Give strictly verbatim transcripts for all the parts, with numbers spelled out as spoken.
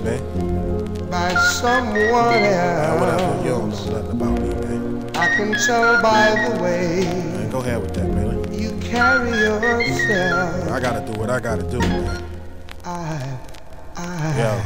man, man. By someone else. You don't know nothing about me, man. I can tell by the way. Man, go ahead with that, man. You carry yourself. I gotta do what I gotta do, man. I, I. Yo.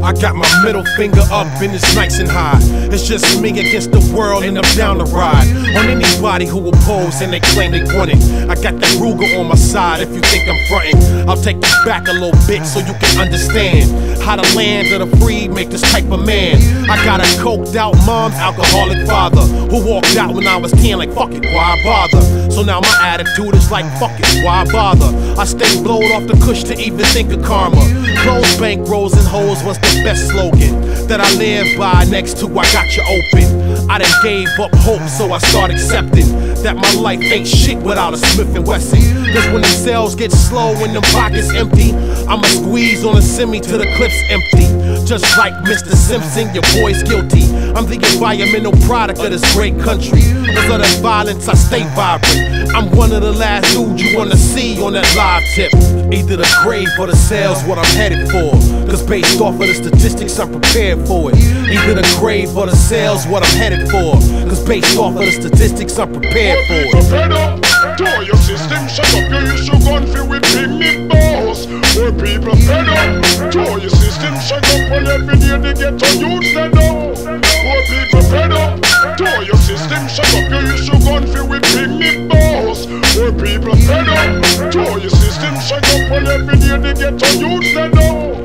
I got my middle finger up and it's nice and high. It's just me against the world and I'm down to ride on anybody who oppose and they claim they want it. I got that Ruger on my side if you think I'm frontin'. I'll take you back a little bit so you can understand how the land of the free make this type of man. I got a coked out mom, alcoholic father, who walked out when I was ten like fuck it, why bother? So now my attitude is like fuck it, why bother? I stay blowed off the cush to even think of karma. Close bank rolls and hoes was the best slogan that I live by. Next to I got you open. I done gave up hope, so I start accepting that my life ain't shit without a Smith and Wesson. Cause when the sales get slow and the pockets empty, I'ma squeeze on a semi till the clip's empty. Just like Mister Simpson, your boy's guilty. I'm the environmental product of this great country. Cause of the violence, I stay vibrant. I'm one of the last dudes you wanna see on that live tip. Either the grave or the sales, what I'm headed for. Cause based off of the statistics, I'm prepared for it. Either the grave or the sales, what I'm headed for. Cause based off of the statistics, I'm prepared for it. Fed up, throw your system, shut up, you use your gun for with big meat balls. Poor people fed up, throw your system, shut up, and every day they get on you, stand up. Poor people fed up, throw your system, shut up, you use your gun for with big meat balls. Poor people fed up, throw your system, shut up, and every day they get on you, stand up.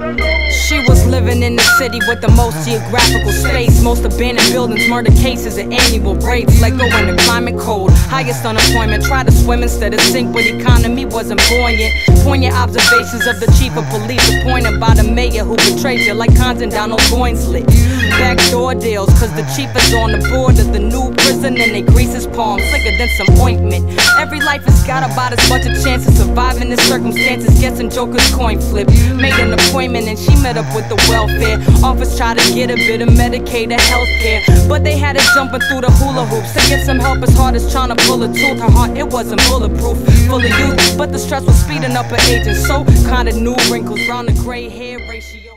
She was living in the city with the most geographical space. Most abandoned buildings, murder cases at annual rates. Let go in the climate cold, highest unemployment. Try to swim instead of sink, but economy wasn't buoyant. Poignant observations of the chief of police appointed by the mayor who betrayed you like Condon down on Boynslet. Backdoor deals, cause the chief is on the board of the new prison and they grease his palm slicker than some ointment. Every life has got about as much a chance of surviving in circumstances. Guessing Joker's coin flip. Made an appointment and she met up with the welfare office, try to get a bit of Medicaid or health care, but they had it jumping through the hula hoops to get some help as hard as trying to pull a tooth. Her heart, it wasn't bulletproof, full of youth, but the stress was speeding up her aging, so kind of new wrinkles round the gray hair ratio.